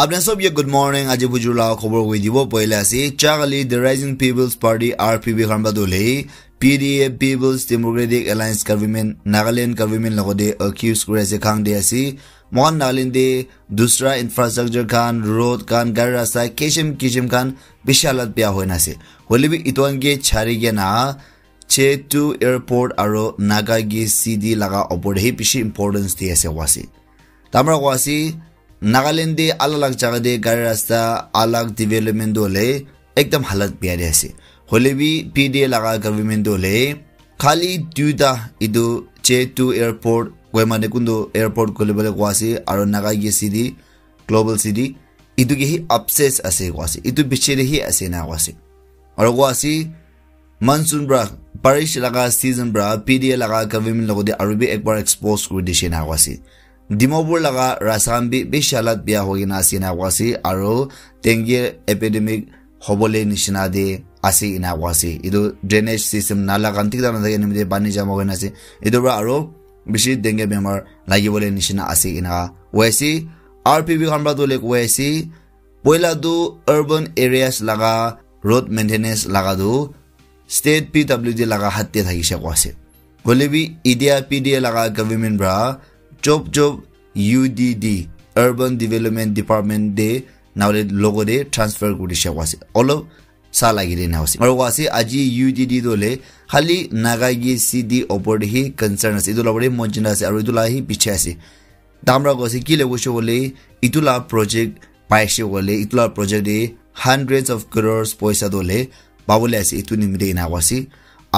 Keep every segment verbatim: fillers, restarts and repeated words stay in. आपने सब ये गुड मॉर्निंग आज बुजुर्ग खबर हुई दीब पहला से Charlie the rising peoples party आरपीबी खंबा दोले P D F People's Democratic Alliance Government Nagaland Government lagode accused kore se khang de asi mon Nagaland de dusra infrastructure khan road khan gar rasta kishim kishim khan bishalat pya hoina se holibi itwan ge chari ge na Chetu airport aro naga ge cd laga opor he bishi importance de ase wasi tamra wasi Nagaland de alag jaga de gar rasta alag development dole ekdam halat pya de ase Holebi P D A laga government dole khali duda idu Chetu airport goimane kundo airport kolebale kwasi aro naga ye city global city idu gehi obsess ase kwasi idu bichere hi ase na kwasi aro kwasi monsoon bra parish laga season bra P D A laga government logode arubi ekbar expose kuri dishe na kwasi Dimobur laga rasambi bishalat bia hoina ase na kwasi aro dengue epidemic hobole nishna de Asi ina wasi. Ido drainage system nala kantik dana thake nimide pani jama hoina ase. Ido bra aro bishi dengue bemar lagibole nishina ase ina wasi. R P B khanbra dole wasi. Poila du urban areas laga road maintenance laga du state P W D laga hatte thakisha wasi. Kolebi India P D A laga government bra job job U D D urban development department de nawle logo de transfer kudisha wasi. Olo Salagiri Nausi. Marwasi Aji U D D Dole Hali Nagagi C D Oporhi concerns Idulabri Monjinas Arudulahi Pichasi. Damra Gosi Kile Wushole Itula project Paishi Wole Itula project de hundreds of crores Poisa Dole Babulas Itunimide Nawasi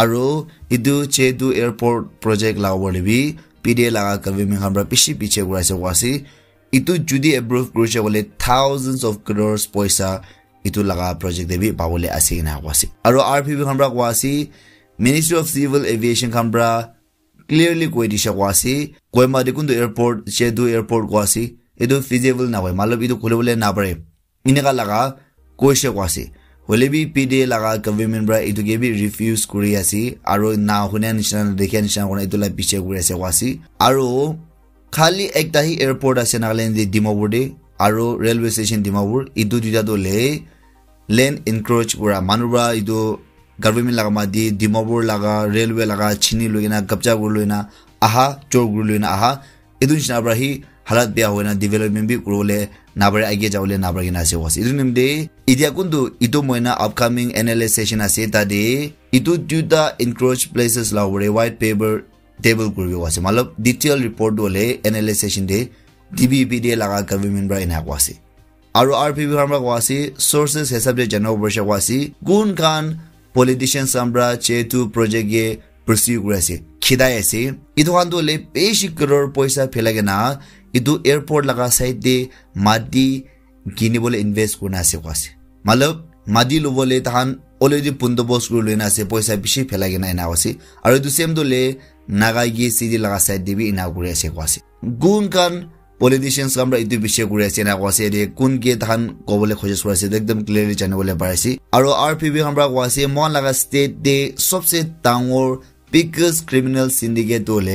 Aro Idu Chedu Airport Project La Wolibi P D A Laga Kavimi Hambra Pishi Piche Wasi Itu Judy approved Grusha Wole thousands of crores Poisa Itu laga project debi pawole ase na wasi. Aro R P B khambra wasi Ministry of Civil Aviation khambra clearly koi disha wasi koima dikundu airport Chedu airport wasi edu feasible na hoy malab edu khulebole na pare ineka laga koise wasi holebi P D A laga government bra edu gebi refuse kuri ase aro na hune national dekhen nishan kona edu la piche kuri ase wasi aro khali ekta hi airport ase Nagaland de Dimapur de aro railway station Dimapur edu duta dole Land encroach kura manubra idu government laga madi Dimapur laga railway laga chini luina kapcha guluina aha chor guluina aha idun shnabrahi halat bia hoina development bi kurole nabare age jawle nabare gina se was idun de idia kundu idu moina upcoming N L S session ase ta de idu duta encroach places la wore white paper table kurbi was malab detailed report dole N L S session de D B P D laga government bra ina kwasi Aro R P B hamra kwasi sources hesab de jana obersha kwasi gun kan politicians samra Chetu project ge pursue kurase khidai ase idu handu le beshi crore paisa phelage na idu airport laga side de madi gini bole invest kuna ase kwasi malab madi lobole tahan already pundobos kurulena ase paisa bishi phelage na ina kwasi aro idu same dole naga ge city laga side de bi ina kurase kwasi gun kan politicians kamra itu bishe kuri ase na kwase de kun ge than kobole khojes kuri ase ekdom clearly janibole parasi aro R P B kamra kwase mon laga state de sobse tangor biggest criminal syndicate dole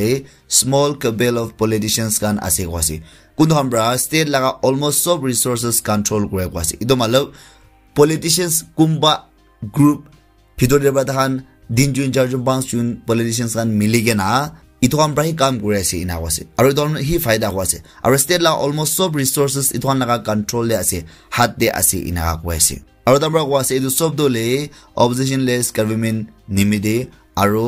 small cabal of politicians kan ase kwase kun kamra state laga almost sob resources control kuri kwase ido malab politicians kumba group phidore ba than dinjun charjun bangsun politicians kan miligena Itu ham brahi kam kuri ase ina wase aro don hi faida wase aro state la almost sob resources itu han laga control le ase hat de ase ina kwase aro damra wase itu sob dole opposition less government nimide aro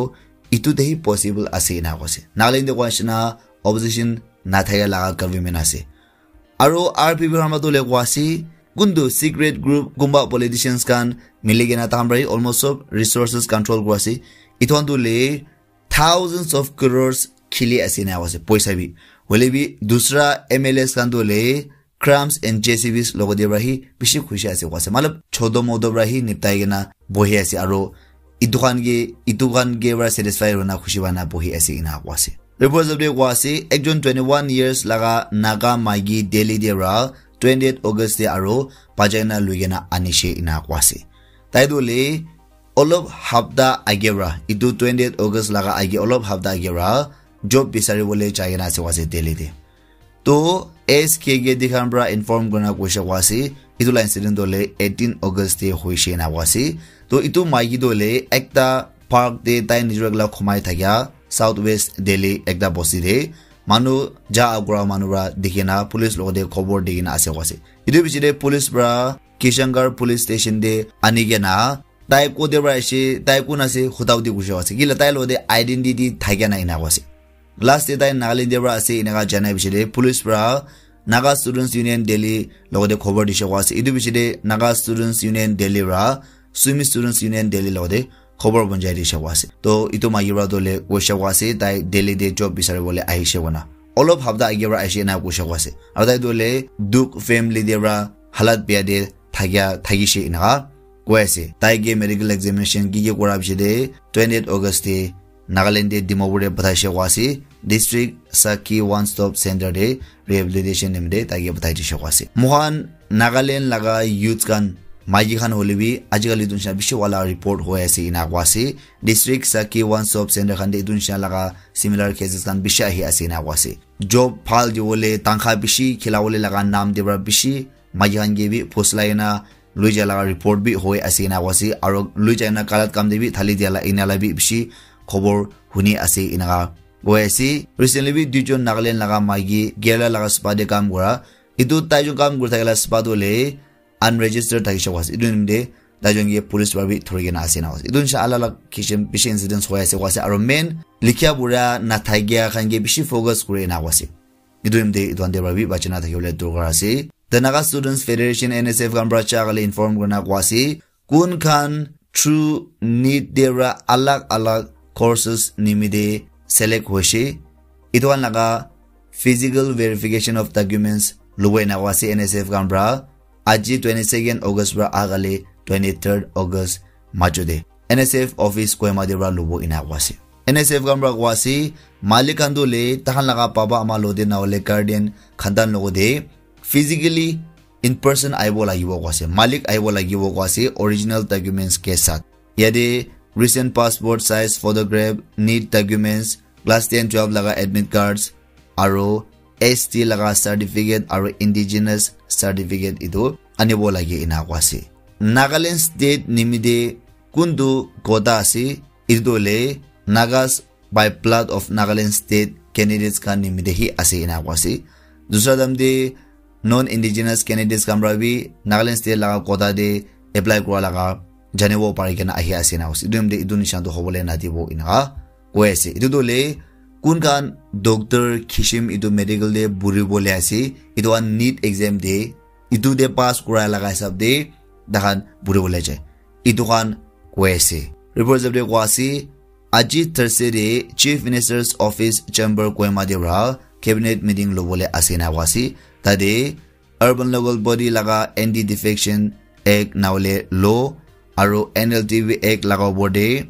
itu dehi possible ase ina kwase Nagaland de kwase na opposition na thaya laga government ase aro R P B ramadole kwase kundu secret group gumba politicians kan miligena tamrai almost sob resources control kwase itu han dole thousands of crores khili asina wase paisa bi holebi dusra M L S kandole crams and J C Bs logode rahi bishi khushi ase wase malab chodo modo rahi niptai gena bohi ase aro idukan ge idukan ge ra satisfy rona khushi bana bohi ase ina wase reports of the wase ekjon twenty-one years laga naga magi delhi dera twenty-eighth August de aro pajaina luigena anishe ina wase taidole Olob habda agera itu twenty-eighth August laga age olob habda agera job bisari bole chaina ase wase delhi de to as kege dikambra inform gona kwesha wasi itula incident dole eighteenth August te hoise na wasi to itu maigi dole ekta park de tai nijuragla khomai thakya Southwest Delhi ekta bosi de manu ja agura manura dikena police logode khobor dikena ase wasi idu bichide police bra Kishangar police station de anigena type ko de bra she type ko na se khutaudi kusha wasi gila tai lode identity thakya na ina wasi last day tai Nagaland de bra ase inaga jana bichide police bra Naga Students Union Delhi logode khobor dishe wasi idu bichide Naga Students Union Delhi ra Swim Students Union Delhi logode खबर बंजाई दिशा वासे तो इतो मायरा दोले वशा वासे ताई daily दे job बिसारे बोले आइशे वना all of हफ्ता आइगेरा आइशे ना वशा वासे अब ताई दोले दुख फैमिली देरा हालत बिया दे थागिया थागिशे इनहा कोएसे ताई गे मेडिकल एग्जामिनेशन की ये कोरा बिशे दे twenty-eighth August दे नागालैंड दे दिमाबुरे बताशे वासे डिस्ट्रिक्ट साकी वन स्टॉप सेंटर दे रिहैबिलिटेशन नेम दे ताई बताई दिशा वासे मोहन नागालैंड लगा यूथ गन Majihan Holibi, Ajali Dunsha Bishwala report Hoesi in Awasi, District Saki One Stop Center Hande Dunsha Laga, similar cases can Bishahi as in Awasi. Job Pal Diole, Tanka Bishi, Kilawole Laga Nam Debra Bishi, Majihan Gibi, Poslaina, Luja Laga report be Hoe as in Awasi, Arog Lujana Kalat Kamdebi, Talidiala in Alabi Bishi, Kobor, Huni Asi in Aga. Hoesi, recently Dujon Nagaland Laga Magi, Gela Laga Spade Kamgura, Idu Tajun Kamgurtagala Spadole. Unregistered Taisha was Idunde, Dajongi police were with Torian Asinos. Idunsha Alla Kishan Bish incidents where I was a Roman, Likiabura, Natagia, Hangi Bishi Fogus Kurena was it. Idunde, Donde Ravi, Bachanata Hule Dorasi. The Naga Students Federation N S F Gambra Charlie informed Gunakwasi, Kun Khan, True Nidera Alak Alak courses Nimide, Select Hoshi, Idwan Naga, Physical Verification of Documents, Luena was N S F Gambra. Aji twenty-second August ra agale twenty-third August majude N S F office koema debra lubo ina wasi N S F gambra wasi malikando le tahan laga baba amalo de naole guardian khandan logo de physically in person aibola yibo wasi malik aibola yibo wasi original documents ke sath yade recent passport size photograph need documents class ten twelve laga admit cards aro S T laga certificate or indigenous certificate idu anebo lagi inakwasi. Nagaland state nimide kundu kota si idole Nagas by blood of Nagaland state candidates kan nimide hi asi inakwasi. Dusra damde non-indigenous candidates kamrabi Nagaland state laga kota de apply kura laga janewo parikana ahi asi inakwasi. Idumde idu nishanto hobole natibo inha kwesi. Idudole Kunkan Doctor Kishim Idu medical de Buribolasi, it one neat exam day, Idu de pass Kura Lagasab de Dahan Buribolaje, Iduhan Kwesi. Reports of the Kwasi Ajit Thursday, Chief Minister's Office Chamber Kwema de Ra, Cabinet Meeting Lobole Asina Wasi, Tade, Urban Local Body Laga Anti Defection Egg Naule Law, Aro N L T V Egg Laga Bode,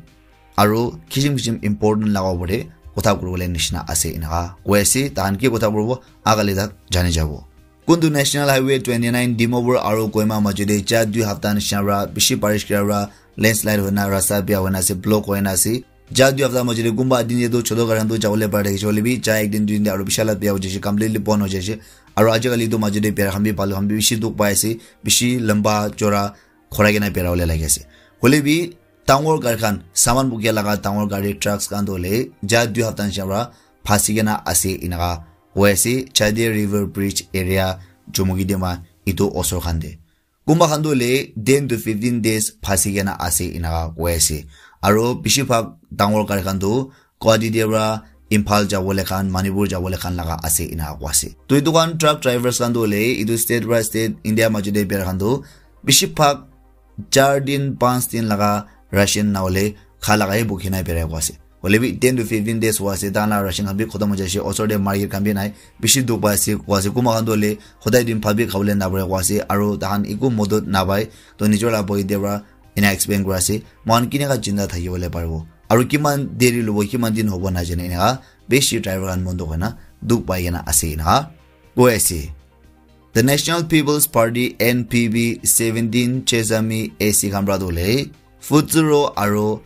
Aro Kishim Kishim Important Laga Bode. Nishna Ase in Ha, Wesi, Tanki Kotaburbo, Agalida, Janijabo. Kundu National Highway twenty-nine, Dimobur, Aro Koema Majude, Jadu Haftan Shanra, Bishop Parish Kara, Landslide Hona, Rasabia, when I say Block Wenasi, Jadu of the Majude Gumba, Dinedo, Chodogarando, Jawle Parade, Jolibi, Jaik didn't do the Arabishala Bia, which completely Ponojeshi, Arajalido Majude, Perhambi, Palhambi, Bishidu Paisi, Bishi, Lamba, Jora, Koragana Perole Legacy. Holibi. Tangor Garkan, Saman Bugalaga, Tangor Gari Trucks Gandole, Jadu Hatan Shara, Pasigana Asi Inaga, Wesi, Chade River Bridge Area, Jumugidema, Ito Osorhande. Kumbahandole, then to fifteen days, Pasigana Asi Inaga, Wesi. Aro, Bishipak, Tangor Garkando, Kodidera, Impal Jawolekan, Manipur Jawolekan Laga Asi Inaga Wasi. To it one truck drivers Gandole, Ito State by State, India Majude Berhando, Bishipak, Jardin Panstin Laga, Russian Naule, Kalagai Bukina Pereguasi. Olivi ten to fifteen days was a Dana Russian Abi Kotomajashi, also the Maria Campina, Bishop Dubasi, Wasikumandole, Hodad in public Howland Nabrawasi, Aro, Dahan Iku Modot Nabai, Donijola Boydera, in Expen Grassi, Mount Kinaka Jinda Tayole Barbo. Arukiman Deri Lukiman Din Hobonajan in her, Bishi driver and Mondohana, Duke Bayana Asi in her. Goesi. The National People's Party N P P seventeen Chesami Esi Cambradole. Futsuro Aro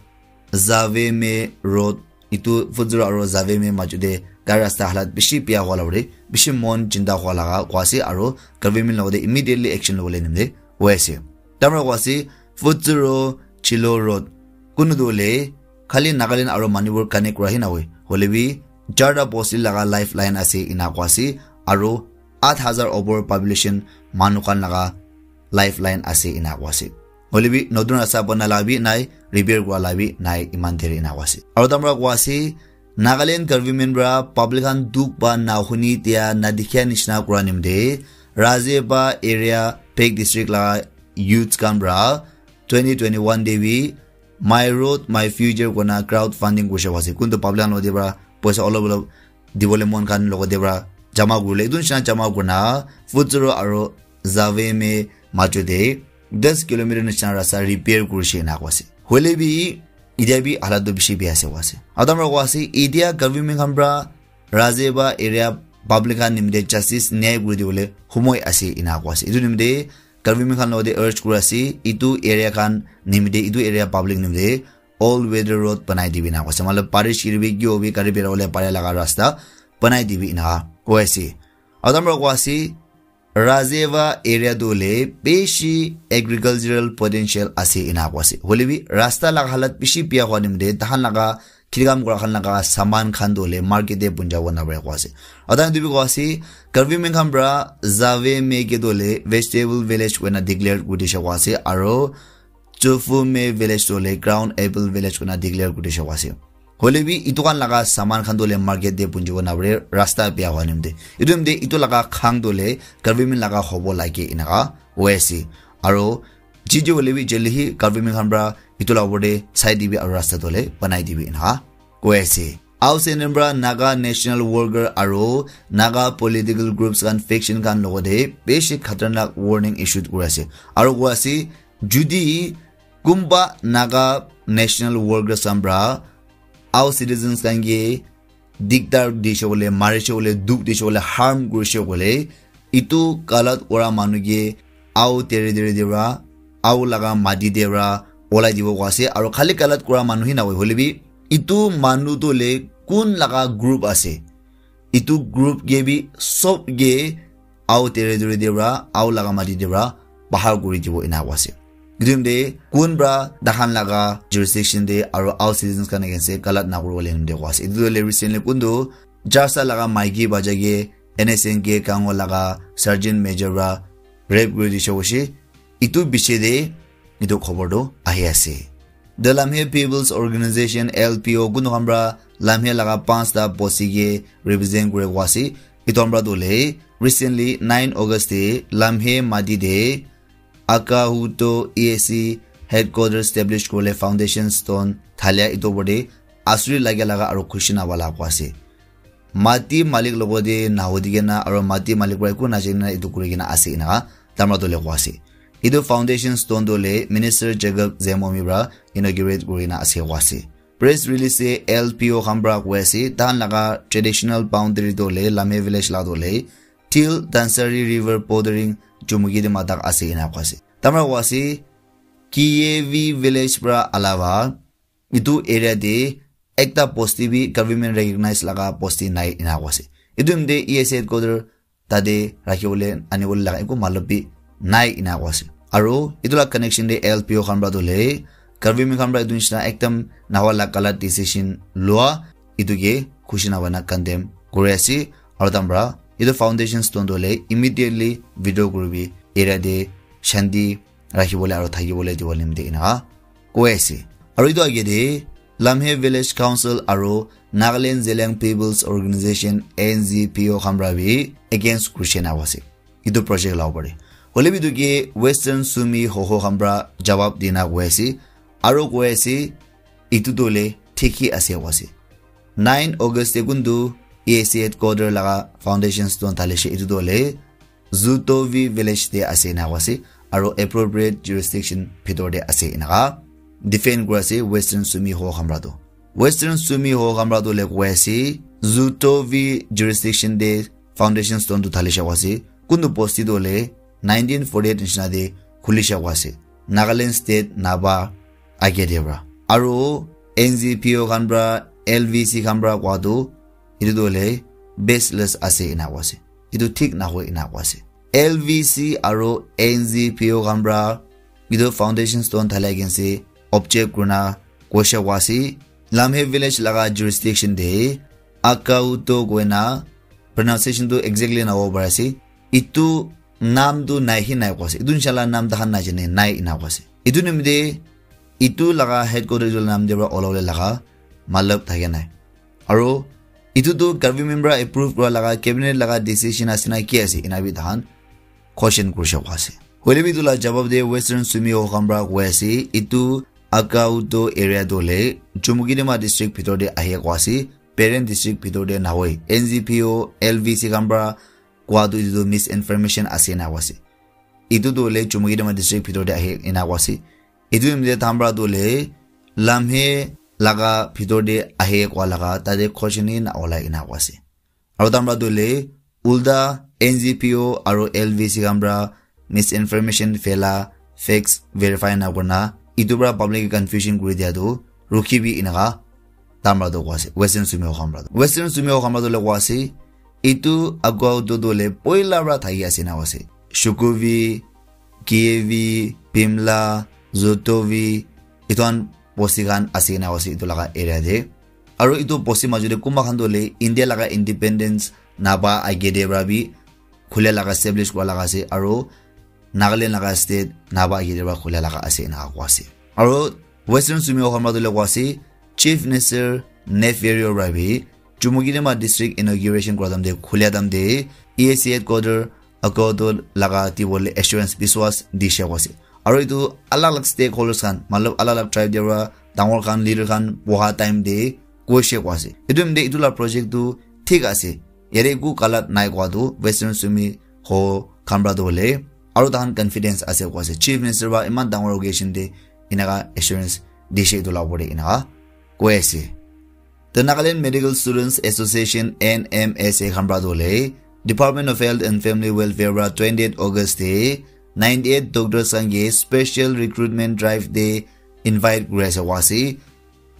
Zaveme Road Itu Futsuro Aro Zaveme Majude Garasta Halat Bishipia Walore bishimon jinda khwalaga kwasi aro government lode immediately action lole nimde wese tamra kwasi footro chilo road kunudole khali Nagaland aro Manipur connect rahina we holebi jarda bosi laga lifeline ase ina kwasi aro eight thousand over population manukan laga lifeline ase ina kwasi holebi nodun asa banalabi nai repair gwalabi nai imandere ina kwasi aro tamra kwasi Nagaland government ra public han duk ba nahuni tia nadikya nishna kuranim de Rajeba area Peg district la youth kamra twenty twenty-one devi my road my future gonna crowdfunding kusha wase kunto public han odebra poisa olobol development kan logo debra jama gule dun shna jama guna futuro aro zave me majude ten kilometer nishna rasa repair kurshi na wase holebi Idebi aladu bishi biase wase. Adamra wasi idia government hambra Rajeba area public han nimde justice nyay gudi bole humoi ase ina wase. Itu nimde government han lode urge kurasi itu area kan nimde itu area public nimde all weather road banai dibi na wase. Malab parish kirbi gyobi karibera ole pare laga rasta banai dibi ina wase. Adamra wasi Rajeba area dole beshi agricultural potential ase ina kwase holebi rasta lag halat bishi pia khonim de tahan laga kilgam gora khan laga saman khan dole market de punjawana bre kwase adan dibi kwase government khambra zave mege dole vegetable village wena declare gudisha kwase aro chofu me village dole ground apple village wena declare gudisha kwase holebi itukan laga saman khan dole market de punjibo nabre rasta pia wanim de idum de itu laga khang dole government laga hobo lagi inaga wesi aro jijo holebi jelhi government hanbra itu lawode sai dibi aro rasta dole banai dibi inaga wesi ause nembra Naga National Worker aro Naga political groups kan faction kan logode basic khatarnak warning issued kurase aro wasi judi kumba Naga National Worker sambra Our citizens can get diktar dishole, marishole, duk dishole, harm gurishole. Itu kalat ora manuge, au tere dere dera, au laga madi dera, ola divo wase, aro khali kalat kura manuhina we holebi. Itu manu dole kun laga group ase. Itu group gebi sob ge, au tere dere dera, au laga madi dera, bahar guri divo ina wase. Gidumde kunbra dahan laga jurisdiction de aro our citizens kan against kalat naguru lem de was idu le recently kundo jasa laga maigi bajage nsn ge kango laga sergeant major ra rape gudi shoshi itu biche de idu khobor do ahi ase the Lamhe People's Organization L P O gunhambra Lamhe laga five da bosige represent gure wasi itombra dole recently nine August de Lamhe madi de Akahuto E A C headquarters established kole foundation stone thalia ito bode asuri lage laga aro khushina wala kwase mati malik lobode nahodigena aro mati malik ra ko najina ito kurigena ase ina tamra dole kwase ido foundation stone dole minister Jacob Zemomi bra inaugurate kurina ase wase press release L P O hambra kwase tan laga traditional boundary dole Lamhe village la dole till Dansari river bordering Jumugide matak ase ina kwase tamra kwase Kievi village pra alawa itu area de ekta posti bi government recognize laga posti nai ina kwase idum de E S A coder tade rakiole anibol laga eko malobi nai ina kwase aro itula connection de L P O khanbra dole government khanbra idunshna ektam nawala kala decision loa iduge khushina wana kandem kurasi ardambra Ido foundation stone dole immediately video gurubi area de shandi rahibole aro thagibole diwalim de ina koese aro ido age de Lamhe village council aro Nagaland Zelang People's Organisation N Z P O hamrabi against Christian awase ido project lawbare holebi duge western sumi hoho hamra jawab dina koese aro koese itu dole thiki ase awase nine August segundu E A C headquarter laga foundation stone talishe itu dole Zutovi village de ase na wase aro appropriate jurisdiction pitor de ase inaga defend gurase western sumi ho hamrado western sumi ho hamrado le wase Zutovi jurisdiction de foundation stone to talishe wase kundu posti dole nineteen forty-eight nishna de khulisha wase Nagaland state naba agedebra aro N Z P O kanbra L V C kanbra kwadu Idole baseless ase ina wase itu thik na hoi na kwase L V C aro N Z P O gambra idu foundation stone thala gense object guna kwasha wasi Lamhe village laga jurisdiction de akauto gwena pronunciation do exactly na obarasi itu nam do nahi na kwase idu inshallah nam dahan na jene nai na kwase idu nimde itu laga headquarters nam de olole laga malab thagena aro itu do garvi member approve kora laga cabinet laga decision asina ki ase inabi dahan question kursha kwase Holemi dula jawab de western sumi o gambra kwase itu akauto area dole Chumugidima district pitor de ahia kwase parent district pitor de nawe N Z P O L V C gambra kwadu itu misinformation asina kwase itu dole Chumugidima district pitor de ahia ina kwase itu imde thambra dole Lamhe laga pitor de ahia kwa laga tade khoshini na ola ina kwase aro thambra dole ulda N Z P O aro L V C gambra misinformation fela facts verify na guna itubra public confusion guri dia do ruki bi inaga tamra do kwase western sumeo khamra western sumeo khamra do le kwase itu agwa do do le poila ra thai asina wase shukuvi kievi pimla zotovi iton posigan asina wase itu laga area de aru itu posi majure kuma khan do le india laga independence naba agede rabi khule laga establish kwa laga se aru Nagaland laga state naba yideba khula laga ase na kwase aro western sumio khamradule kwase chief minister neferio rabi Jumugidema district inauguration kradam de khula dam de E C A coder akodol laga ti bole assurance biswas disha kwase aro itu alag alag stakeholders kan malab alag alag tribe dera dangor kan leader kan boha time de kwase kwase idum de itula project tu thik ase yare ku kalat nai kwadu western sumi ho khamradule Aro tahan confidence ase kwase chief minister ba iman dangor occasion de inaga assurance dishe to labore inaga kwase the Nagaland medical students association N M S A khambradole department of health and family welfare ra twenty-eighth August de ninety-eight doctors sange special recruitment drive de invite grace wasi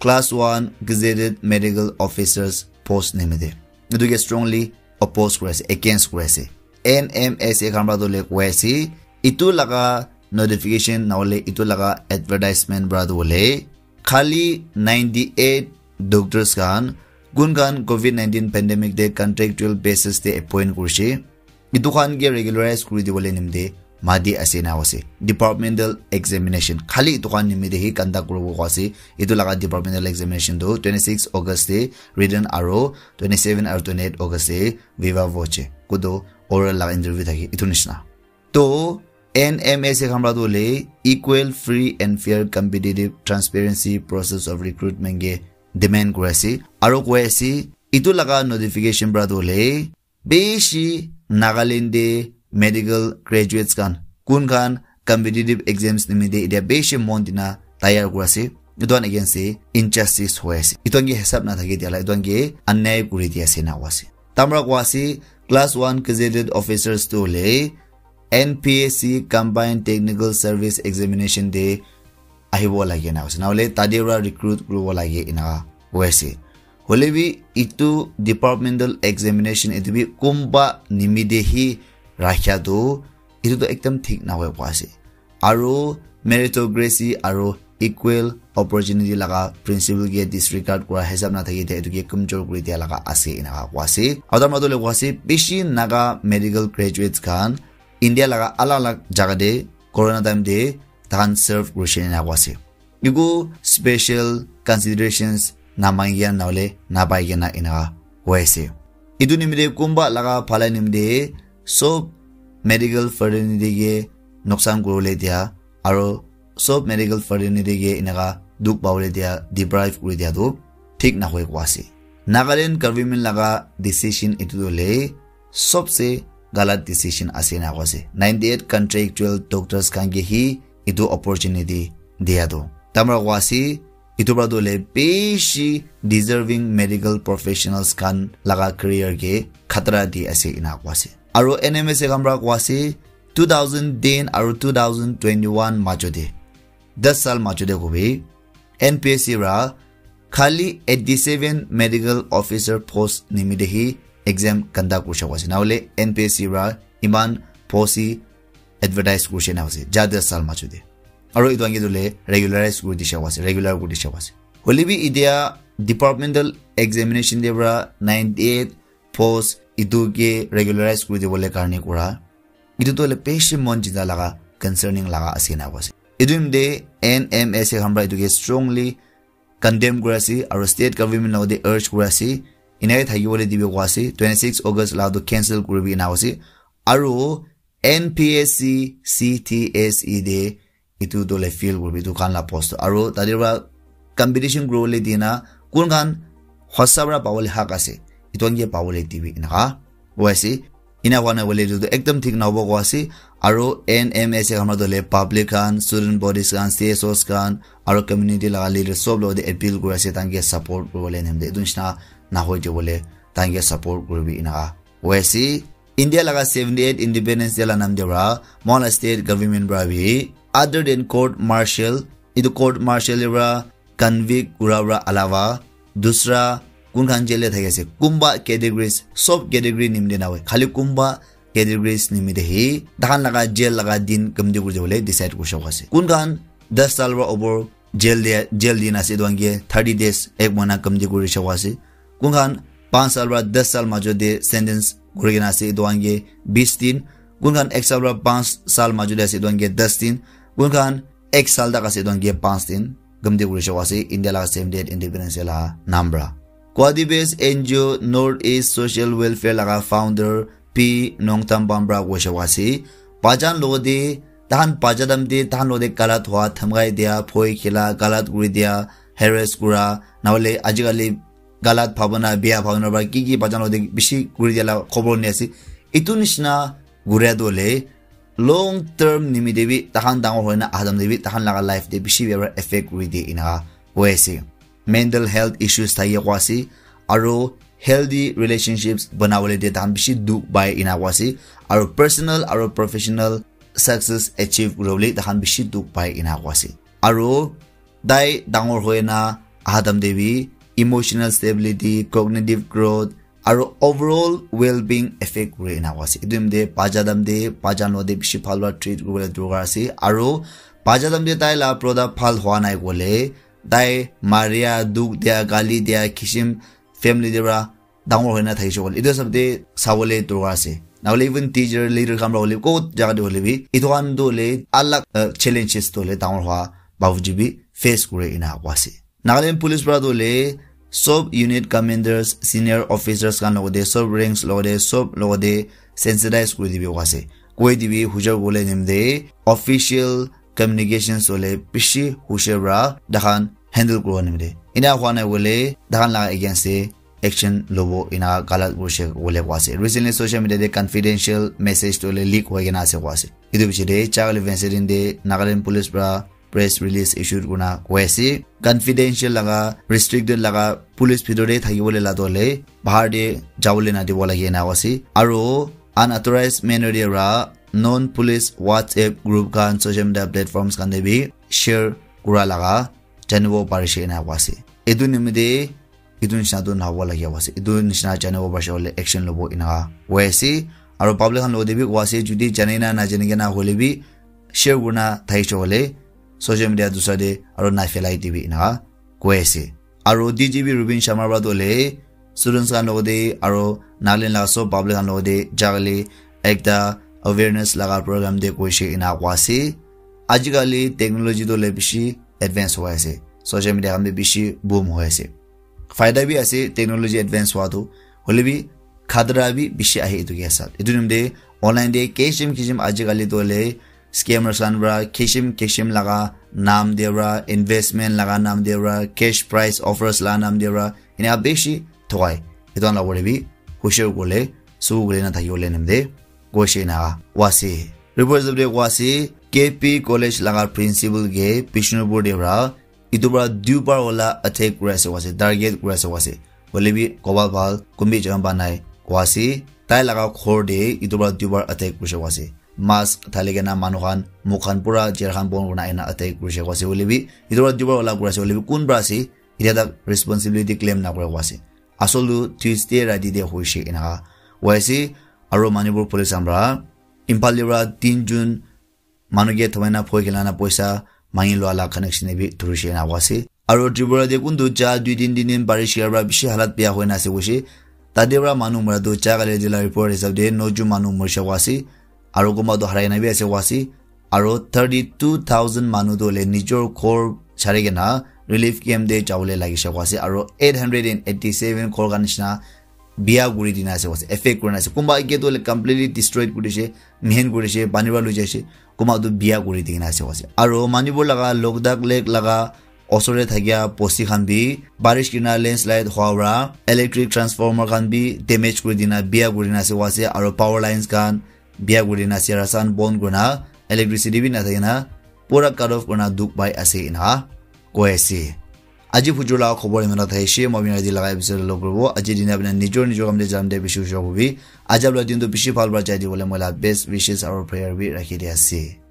class one gazetted medical officers post nemede do get strongly opposed grace against grace N M S A khambradole kwasi itu laga notification nawale itu laga advertisement bradole khali ninety-eight doctors kan gungan covid nineteen pandemic de contractual basis de appoint kurshi itu kan ge regularize kuri dibole nimde madi asena wase departmental examination khali itu kan nimde hi conduct kurbo kwasi itu laga departmental examination do twenty-sixth August de written aro twenty-seven or twenty-eight August de viva voce kudo oral la interview thaki itu nishna to N M S A khamra dole equal free and fair competitive transparency process of recruitment ge demand kurasi aro kwasi itu laga notification bra dole beshi Nagaland de medical graduates kan kun kan competitive exams nimide dia beshi montina tayar kurasi iton against injustice hoasi iton ge hisab na thaki dia la iton ge annay kuri dia sena wasi tamra kwasi Class one gazetted officers to lay N P S C combined technical service examination day ahibo lagi na wase. Now le tadira recruit group lagi ina wase. Holebi itu departmental examination itu bi kumba nimidehi rakhya do itu to ekdam thik na wase. Aro meritocracy aro equal opportunity laga principle ge disregard kora hisab na thaki de eduke kumjor kuri dia laga ase ina kwase adar madole kwase beshi naga medical graduates kan india laga ala ala jaga de corona time de tan serve kurshi na kwase igu special considerations namangya nawle nabaigena ina kwase idu nimde kumba laga phala nimde so medical fraternity ge noksan kurole dia aro Sob medical fraternity ge inaga duk bawle dia deprive kuri dia do thik na hoi kwase Nagaland government laga decision itu do le sobse galat decision asena kwase ninety-eight contractual doctors kange hi itu opportunity dia do tamra kwase itu bra do le beshi deserving medical professionals kan laga career ge khatra di ase ina kwase aro N M S A kamra kwase two thousand ten aro two thousand twenty-one majode ten साल माचुदे कोबे N P S C ra खाली eighty-seven medical officer post निमिदेही exam conduct kusha wasi nawle N P S C ra iman posi advertise kusha nawasi jada sal machude aro itwangi dole regularize kudisha wasi regular kudisha wasi holibi idea departmental examination debra ninety-eight post iduge regularize kudi wale karne kura itu dole patient mon jida laga concerning laga asina wasi idumde N M S A hambra iduge strongly condemn kurasi aro state government nawde urge kurasi Inay thayole dibe wasi twenty-six August la do cancel kurbi na wasi aro N P S C C T S E de itu dole fill kurbi dukan la post aro tadira competition grow le dina kungan hosabra pawle hakase itonge pawle dibe inha wasi ina wana wale do ekdam thik na bo wasi aro N M S A hamra dole public kan student bodies kan C S Os kan aro community la le sob lo de appeal kurase tange support kurole nemde dunshna na hoje wale tange support kurbi ina wesi India laga seventy-eight independence de la nam debra Mona state government bravi other than court martial idu court martial ra convict kurabra alawa dusra kungan jele thagese kumba categories sob category nimde nawe khali kumba categories nimide hi dahan laga jail laga din kamde kurje wale decide kusha wase kungan ten saal ra over jail de jail din ase dwange thirty days ek mona kamde kurisha wase kungan five saal ra ten saal majode sentence gurigena se dwange twenty din kungan ek saal ra five saal majode se dwange ten din kungan ek saal da kase dwange five din gamde gurisha wase India la same date independence la nambra Kwadi based N G O Northeast Social Welfare laga founder P Nongtam Bambra wisha wasi pajan lode tahan pajadam de tahan lode kalat hua thamgai dia phoi khila galat guri dia harass gura nawle ajikali galat phabana bia phabana ba ki ki pajan lode bishi guri dia la khobor ne asi itunishna gura dole long term nimi devi tahan dang hoina adam devi tahan laga life de bishi ever effect guri dia ina wesi mental health issues thaiya wasi aro healthy relationships banawale de tan bishi duk by ina wasi aro personal aro professional success achieve globally tan bishi duk by ina wasi aro dai dangor hoena adam devi emotional stability cognitive growth aro overall well-being effect re ina wasi idum de pajadam de pajano de bishi phalwa treat gole dugarasi aro pajadam de tai la product phal hoanai gole Dai Maria Duk dia Gali dia Kishim family dera dangor hoina thai chol idu sabde sawole turase now even teacher leader kamra oli ko jaga de olibi itwan dole alak challenges dole dangor hua babujibi face kure ina wasi Nagaland police bra dole sub unit commanders senior officers kan lode sub ranks lode sub lode sensitize kure dibi wasi koi dibi hujar gole nimde official communications ole pishi hushebra dahan handle kuro nimde ina khwana wole dahan la against action lobo ina galat gushe wole wase recently social media de confidential message to le leak hoye na se wase idu bichide Charlie Vincent de Nagaland police bra press release issued guna wese confidential laga restricted laga police bidore thagi wole la dole bahar de jawle na de wala ye na wase aro unauthorized manner de ra non-police WhatsApp group kan social media platforms kan debi share kura laga janubo parishe na wasi edu nimide edu nishna do na wala ya wasi edu nishna janubo parishe ole action lobo ina wasi aro public han lo debi wasi judi janina na janigena holebi share guna thai chole social media dusra de aro na felai debi ina wasi aro D G B Rubin Sharma bra dole students kan lo de aro nalin laso public han lo de jagale ekta awareness laga program de koishe ina wasi ajikali technology dole bishi advance hoye ase social media gambe bishi boom hoye ase faida bi ase technology advance wa do hole bi khadra bi bishi ahe edu ge sat edu nimde online de kishim kishim ajikali dole scammers an bra kishim kishim laga nam debra investment laga nam debra cash price offers la nam debra ina bishi thoi edan la hole bi hoshe gole su gole na thayole nimde Goshina wasi reports of the wasi K P College laga principal ge Bishnupur debra itubra dupar ola attack kurase wasi target kurase wasi walibi kobal bal kumbi jam banai wasi tai laga khor de itubra dupar attack kurase wasi mask thalegena manuhan mukhanpura jerhan bon una ina attack kurase wasi walibi itubra dupar ola kurase walibi kun brasi ida responsibility claim na kurase Asolu Tuesday radide hoishe inha waisi aro Manipur police amra impalira three June manuge thomena phoikelana poisa mangilo ala connection ebi thurushe na wasi aro Tripura de kundu cha dui din din barishia ra bishi halat pia hoina se hoishe tadebra manu mrado cha gale jila report hisab de noju manu mursha wasi aro goma do haraina bi ase wasi aro thirty-two thousand manu do le nijor khor charigena relief camp de chawle lagisha wasi aro eight hundred eighty-seven khor ganishna bia guri dinase wasi effect kurna se kumba ke to le completely destroyed kurishe main kurishe banirwa lujashe kuma do bia guri dinase wasi aro manibor laga lokdak lek laga osore thagia posi khan bi barish kina landslide hawra electric transformer khan bi damage guri dina bia guri dinase wasi aro power lines khan bia guri dinase rasan bon guna electricity bi na thaina pura cut off guna duk bai ase inha Koesi. Aji Pujula Kobori Manatheshi, Mobina de la Lobo, Ajidinabin and Nijor Nijam de Jam de Bishu Shobi, Ajabla Dindu Bishop Albra Jadi Walamola, best wishes our prayer with Rakidia C.